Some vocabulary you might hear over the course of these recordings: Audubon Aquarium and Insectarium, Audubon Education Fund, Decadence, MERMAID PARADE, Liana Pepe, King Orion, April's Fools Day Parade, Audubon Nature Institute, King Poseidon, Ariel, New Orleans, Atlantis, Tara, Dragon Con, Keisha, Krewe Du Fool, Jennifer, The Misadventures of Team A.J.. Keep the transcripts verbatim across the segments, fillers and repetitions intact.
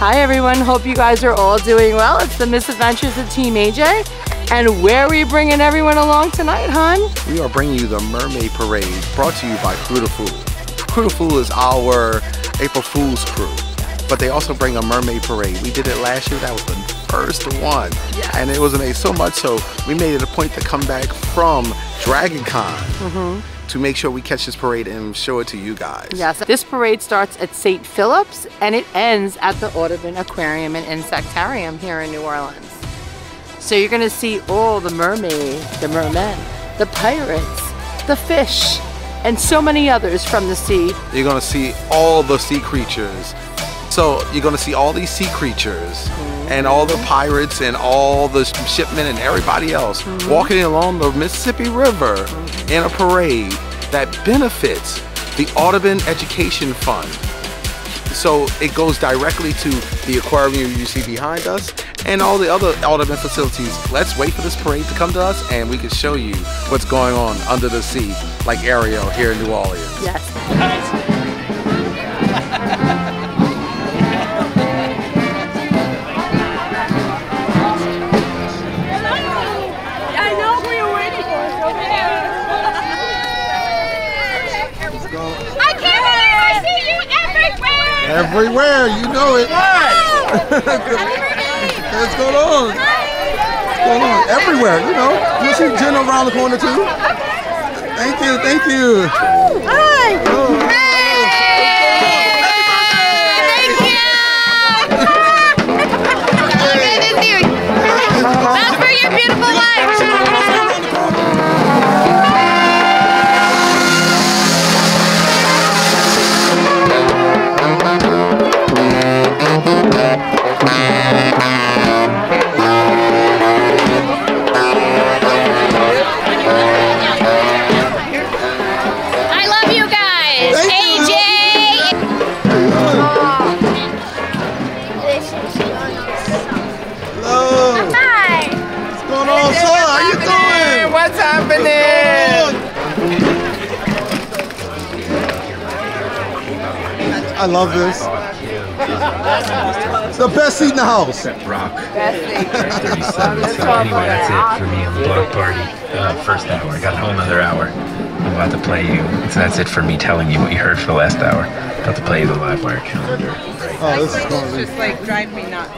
Hi everyone, hope you guys are all doing well. It's the Misadventures of Team A J. And where are we bringing everyone along tonight, hon? We are bringing you the Mermaid Parade, brought to you by Krewe Du Fool. Krewe Du Fool is our April Fool's crew, but they also bring a Mermaid Parade. We did it last year, that was the first one. Yes. And it was amazing, so much so, we made it a point to come back from Dragon Con. Mm-hmm. To make sure we catch this parade and show it to you guys. Yes, this parade starts at Saint Philip's and it ends at the Audubon Aquarium and Insectarium here in New Orleans. So you're gonna see all the mermaids, the mermen, the pirates, the fish, and so many others from the sea. You're gonna see all the sea creatures. So you're gonna see all these sea creatures mm-hmm. and all the pirates and all the shipmen and everybody else mm-hmm. walking along the Mississippi River mm-hmm. in a parade that benefits the Audubon Education Fund. So it goes directly to the aquarium you see behind us and all the other Audubon facilities. Let's wait for this parade to come to us and we can show you what's going on under the sea, like Ariel here in New Orleans. Yes. Everywhere, you know it. What's going on? What's going on? Everywhere, you know. You see Jen around the corner too. Thank you, thank you. Hi. Oh. Hey. Thank you. Good to see you. That's for your beautiful life. I love this. The best seat in the house. Except Brock. thirty-seven. So anyway, that's it for me on the block party. Uh, first hour. I got a whole another hour. I'm about to play you. So that's it for me telling you what you heard for the last hour. I'm about to play you the live wire calendar. Oh, this is crazy. Just like drive me nuts.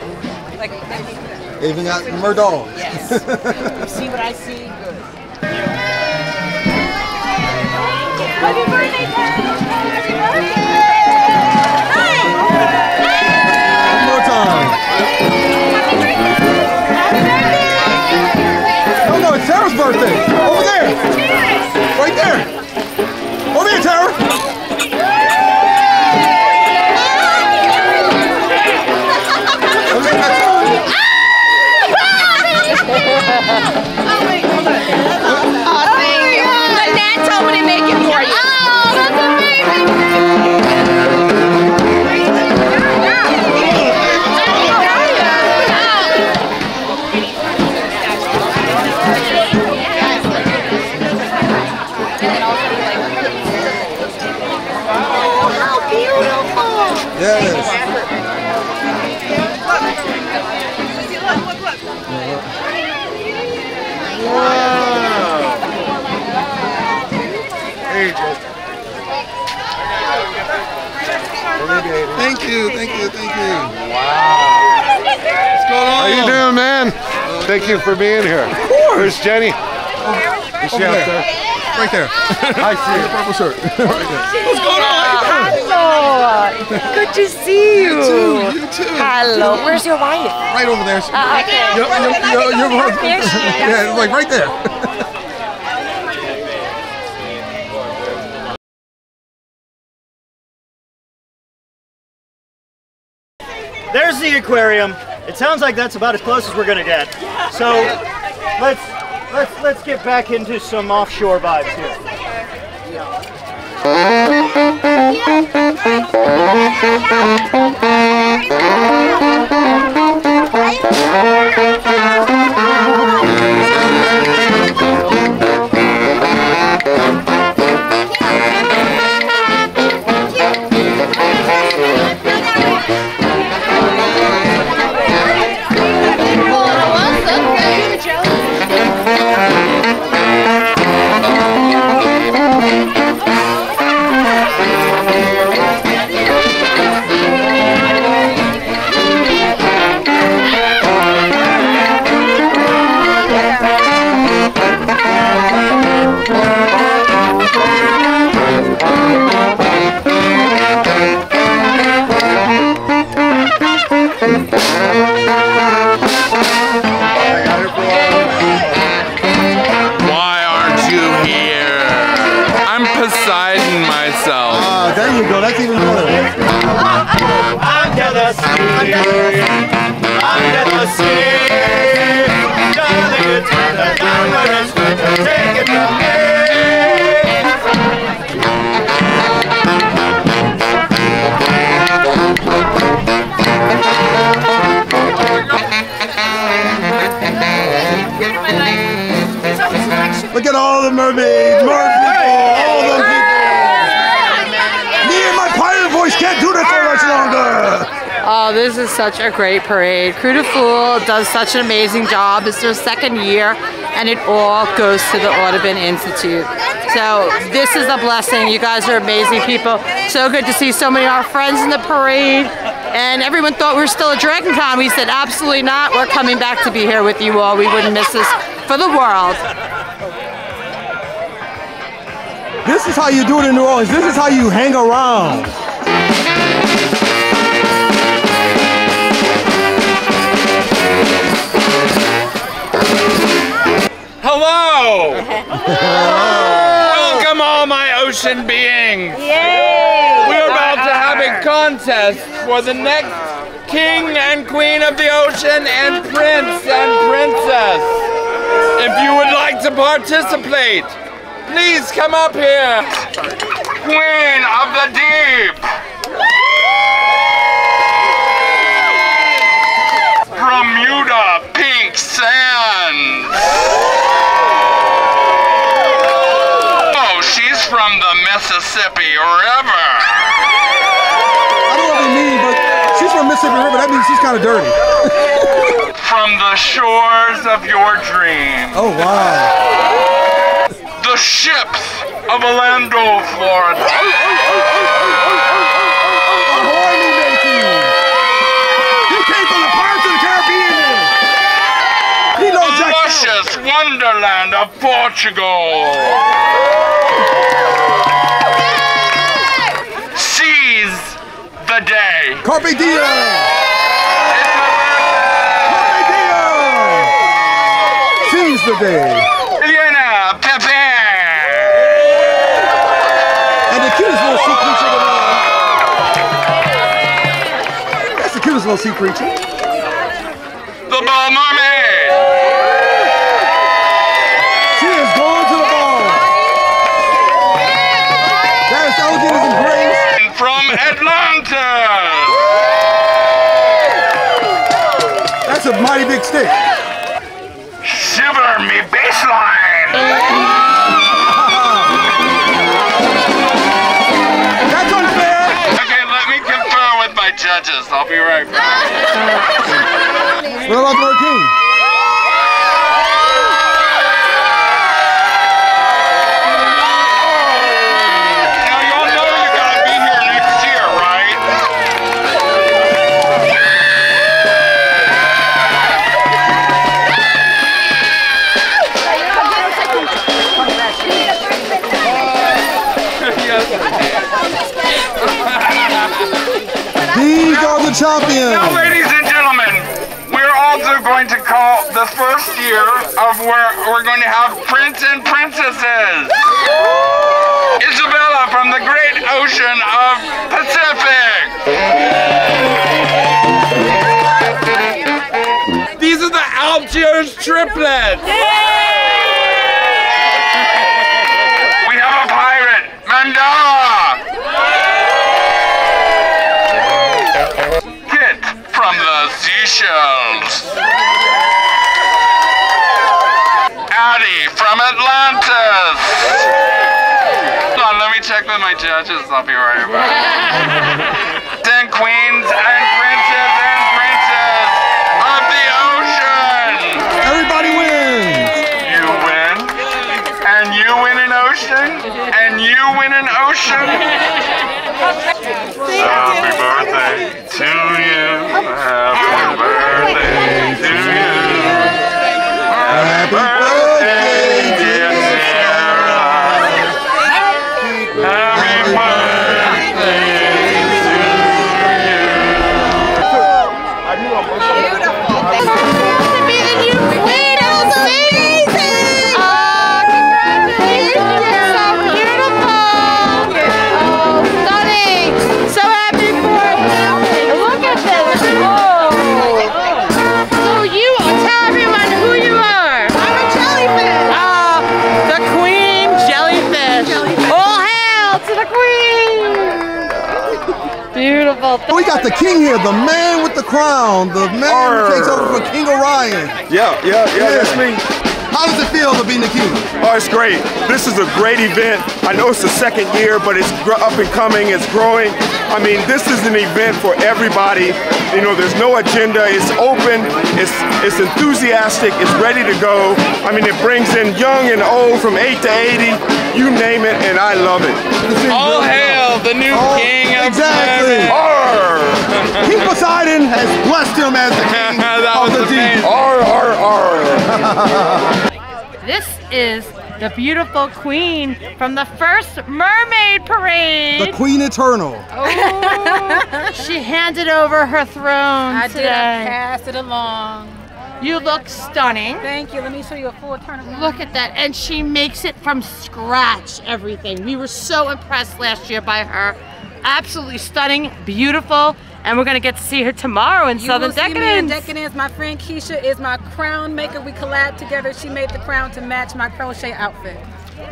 Like even got Murdaugh. Yes. You see what I see? Good. Happy birthday, Happy birthday. Oh no, it's Tara's birthday! Over there! Right there! Over there, Tara! Oh thank you! My dad told me to make it for you! Oh, that's amazing! Yes. Look, look, look. Wow. There you go. Thank you, thank you, thank you. Wow. What's going on? How you doing, man? Thank you for being here. Of course. Where's Jenny? Oh, is she out there? Right there. I see her. Purple shirt. Right there. What's going on? Hello. Good to see you. You too. You too. Hello. Where's your wife? Right over there. Uh, okay. Your, your, your, your, your wife. There she is. Yeah, like right there. There's the aquarium. It sounds like that's about as close as we're gonna get. So let's let's let's get back into some offshore vibes here. Look at all the mermaids, mermaids, people, all those people. Me and my pirate voice can't do that for much longer. Oh, this is such a great parade. Krewe Du Fool does such an amazing job. It's their second year, and it all goes to the Audubon Institute. So this is a blessing. You guys are amazing people. So good to see so many of our friends in the parade. And everyone thought we were still at Dragon Con. We said, absolutely not. We're coming back to be here with you all. We wouldn't miss this for the world. This is how you do it in New Orleans. This is how you hang around. Hello! Welcome all my ocean beings! Yay! We're about to have a contest for the next king and queen of the ocean and prince and princess. If you would like to participate, please come up here. Queen of the deep! Bermuda pink sands! From the Mississippi River. I don't know what they mean, but she's from Mississippi River. That means she's kind of dirty. From the shores of your dream. Oh, wow. The ships of Orlando, Florida. Ahoy, New Mexico. You came from the Pirates of the Caribbean. He knows the luscious wonderland of Portugal. Seize the day. Carpe diem. Carpe diem. Seize the day. Liana Pepe. And the cutest little sea creature of all. That's the cutest little sea creature. The ball mermaid. That's a mighty big stick. Shiver me baseline. That's unfair. Okay, let me confer with my judges. I'll be right back. What about the king? the champion. Now, ladies and gentlemen, we're also going to call the first year of where we're going to have prince and princesses. Isabella from the great ocean of Pacific. These are the Algiers triplets. We have a pirate, Mandela. From the seashells. Addie from Atlantis. Hold on, let me check with my judges. I'll be right back. And queens and princes and princes of the ocean. Everybody wins. You win. And you win an ocean. And you win an ocean. Happy birthday to you. Happy birthday to you. Happy birthday, dear Sarah. Happy birthday to you. Beautiful. This is to be the new winner of the season. Oh, congratulations. We got the king here, the man with the crown, the man Arr. who takes over from King Orion. Yeah, yeah, yeah, yeah, that's me. How does it feel to be the king? Oh, it's great. This is a great event. I know it's the second year, but it's up and coming, it's growing. I mean, this is an event for everybody. You know, there's no agenda, it's open, it's, it's enthusiastic, it's ready to go. I mean, it brings in young and old from eight to eighty, you name it, and I love it. All hail the new oh, king of exactly. King Poseidon has blessed him as the king of the deep. R, R, R. This is the beautiful queen from the first mermaid parade. The Queen Eternal. Oh, she handed over her throne I today. Did. I passed it along. You look stunning. Thank you. Let me show you a full turn around. Look at that. And she makes it from scratch, everything. We were so impressed last year by her. Absolutely stunning, beautiful, and we're gonna get to see her tomorrow in you Southern will see Decadence. Me in Decadence. My friend Keisha is my crown maker. We collabed together. She made the crown to match my crochet outfit.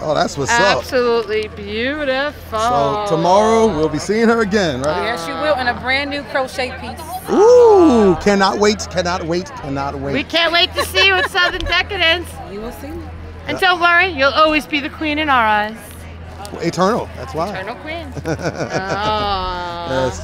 Oh, that's what's Absolutely up. Absolutely beautiful. So tomorrow we'll be seeing her again, right? Yes, you will, in a brand new crochet piece. Ooh, cannot wait, cannot wait, cannot wait. We can't wait to see you in Southern Decadence. You will see me. And don't worry, you'll always be the queen in our eyes. Eternal, that's why. Eternal queen. Yes.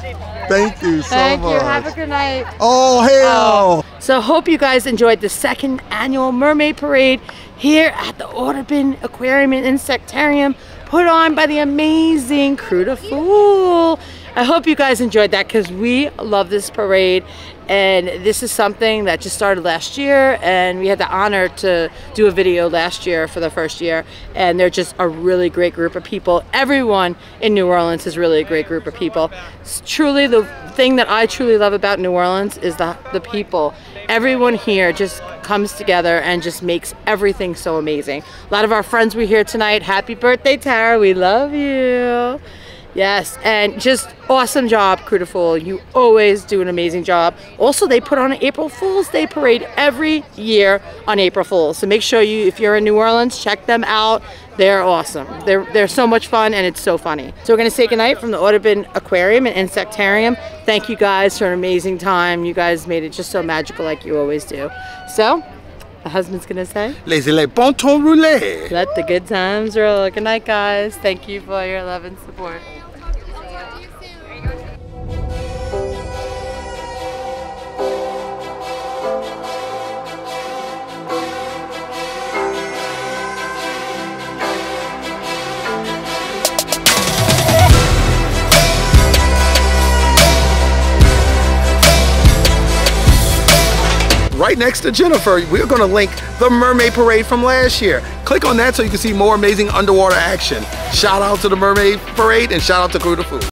Thank you so Thank much. Thank you. Have a good night. Oh, hell. Oh. So hope you guys enjoyed the second annual Mermaid Parade here at the Audubon Aquarium and Insectarium, put on by the amazing Krewe Du Fool. I hope you guys enjoyed that because we love this parade. And this is something that just started last year, and we had the honor to do a video last year for the first year, and they're just a really great group of people. Everyone in New Orleans is really a great group of people. It's truly the thing that I truly love about New Orleans is the, the people. Everyone here just comes together and just makes everything so amazing. A lot of our friends were here tonight. Happy birthday, Tara, we love you. Yes, and just awesome job, Krewe Du Fool. You always do an amazing job. Also, they put on an April Fool's Day parade every year on April Fool's. So make sure you, if you're in New Orleans, check them out. They're awesome. They're, they're so much fun, and it's so funny. So we're gonna say goodnight from the Audubon Aquarium and Insectarium. Thank you guys for an amazing time. You guys made it just so magical like you always do. So, my husband's gonna say, Les les bon temps rouler. Let the good times roll. Good night, guys. Thank you for your love and support. Right next to Jennifer, we're gonna link the Mermaid Parade from last year. Click on that so you can see more amazing underwater action. Shout out to the Mermaid Parade and shout out to Krewe Du Fool.